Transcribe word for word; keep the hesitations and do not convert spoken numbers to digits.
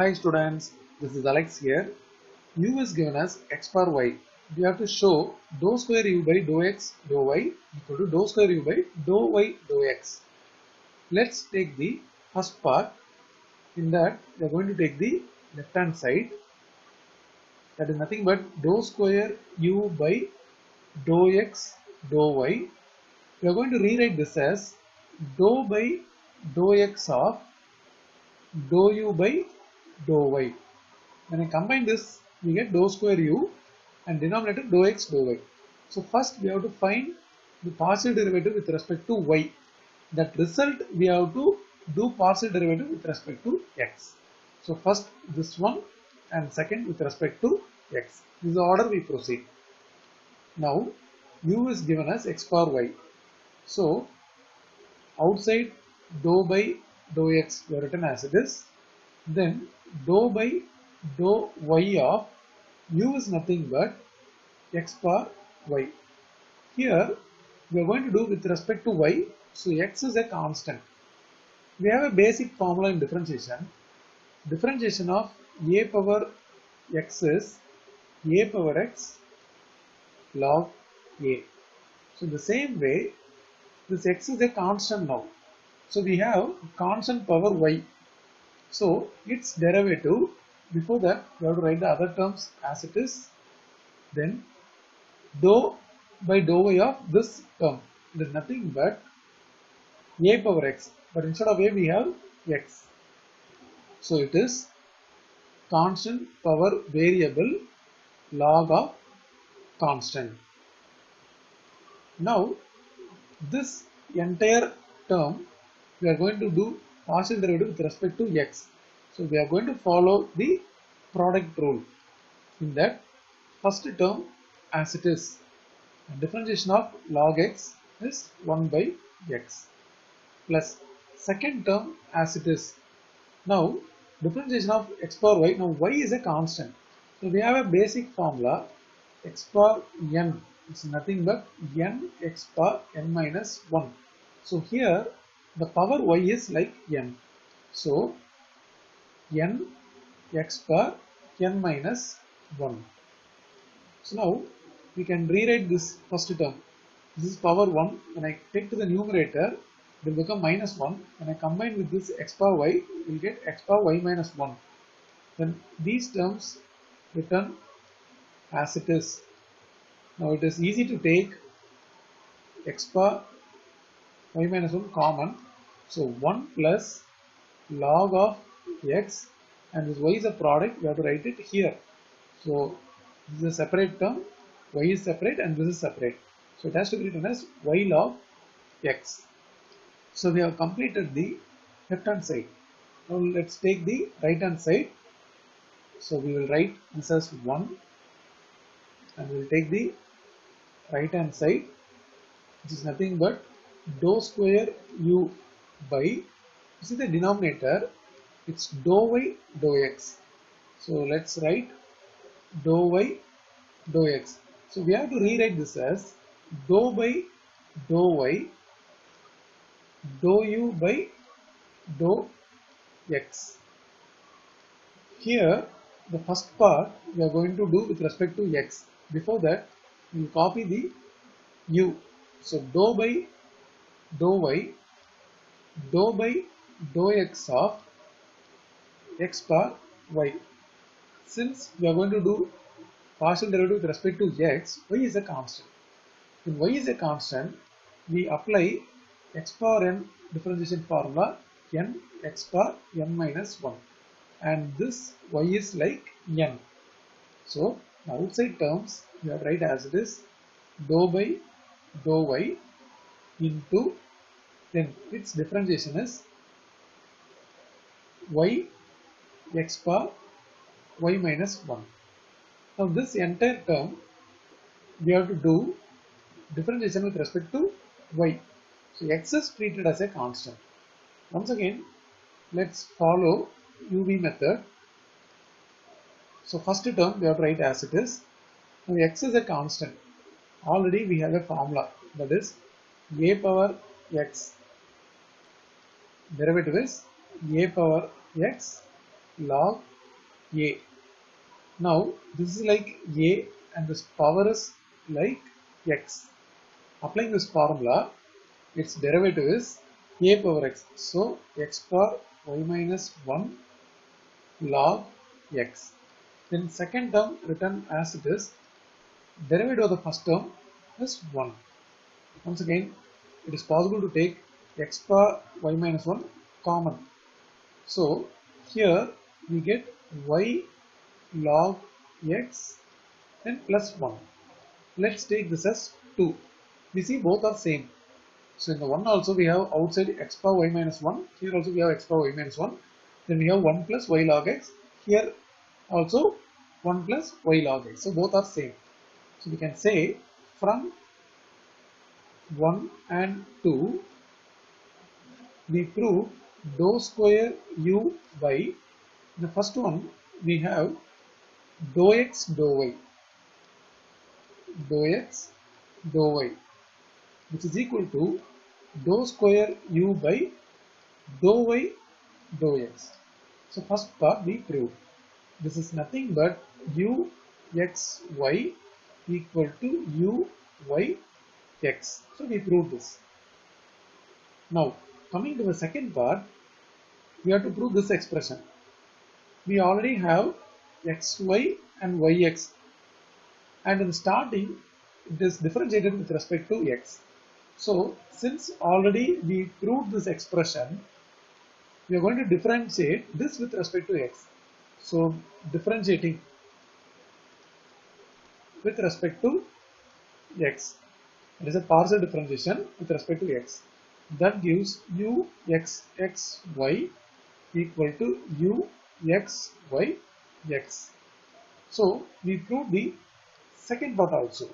Hi students, this is Alex here. U is given as x bar y. You have to show dou square u by dou x dou y equal to dou square u by dou y dou x. Let's take the first part. In that, we are going to take the left hand side. That is nothing but dou square u by dou x dou y. We are going to rewrite this as dou by dou x of dou u by dou y. When I combine this, we get dou square u and denominator dou x dou y. So first we have to find the partial derivative with respect to y. That result we have to do partial derivative with respect to x. So first this one and second with respect to x. This is the order we proceed. Now u is given as x power y. So outside dou by dou x we have written as it is. Then dou by dou y of u is nothing but x power y. Here we are going to do with respect to y. So x is a constant. We have a basic formula in differentiation. Differentiation of a power x is a power x log a. So in the same way, this x is a constant now. So we have constant power y. So its derivative, before that we have to write the other terms as it is. Then dou by dou y of this term, it is nothing but a power x, but instead of a we have x. So it is constant power variable log of constant. Now this entire term we are going to do partial derivative with respect to x. So we are going to follow the product rule. In that, first term as it is, differentiation of log x is one by x plus second term as it is. Now differentiation of x power y. Now y is a constant. So we have a basic formula. X power n is nothing but n x power n minus one. So here the power y is like n. So n x power n minus one. So now we can rewrite this first term. This is power one. When I take to the numerator, it will become minus one. When I combine with this x power y, we will get x power y minus one. Then these terms written as it is. Now it is easy to take x power y minus one common. So one plus log of x, and this y is a product, we have to write it here. So this is a separate term, y is separate and this is separate. So it has to be written as y log x. So we have completed the left hand side. Now let's take the right hand side. So we will write this as one, and we will take the right hand side, which is nothing but dou square u by, you see the denominator, it's dou y dou x. So let's write dou y dou x. So we have to rewrite this as dou by dou y dou u by dou x. Here the first part we are going to do with respect to x. Before that we will copy the u. So dou by dou y dou by dou x of x power y. Since we are going to do partial derivative with respect to x, y is a constant. When y is a constant, we apply x power n differentiation formula, n x power n minus one, and this y is like n. So outside terms we have to write as it is, dou by dou y into, then its differentiation is y x power y minus one. Now this entire term we have to do differentiation with respect to y. So x is treated as a constant. Once again, let's follow U V method. So first term we have to write as it is. Now x is a constant. Already we have a formula, that is a power x, derivative is a power x log A. Now this is like A and this power is like X. Applying this formula, its derivative is A power X. So X power Y minus one log X. Then second term written as it is, derivative of the first term is one. Once again, it is possible to take X power Y minus one common. So here we get Y log X and plus one. Let's take this as two. We see both are same. So in the one also we have outside X power Y minus one. Here also we have X power Y minus one. Then we have one plus Y log X. Here also one plus Y log X. So both are same. So we can say from one and two, we prove dou square U by, in the first one we have dou X dou Y. Dou X dou Y, which is equal to dou square U by dou Y dou X. So first part we prove. This is nothing but U X Y equal to U Y X. So we prove this. Now coming to the second part, we have to prove this expression. We already have X Y and Y X, and in starting it is differentiated with respect to X. So since already we proved this expression, we are going to differentiate this with respect to X. So differentiating with respect to X, it is a partial differentiation with respect to X. That gives U X X Y equal to U X Y X. So we prove the second part also.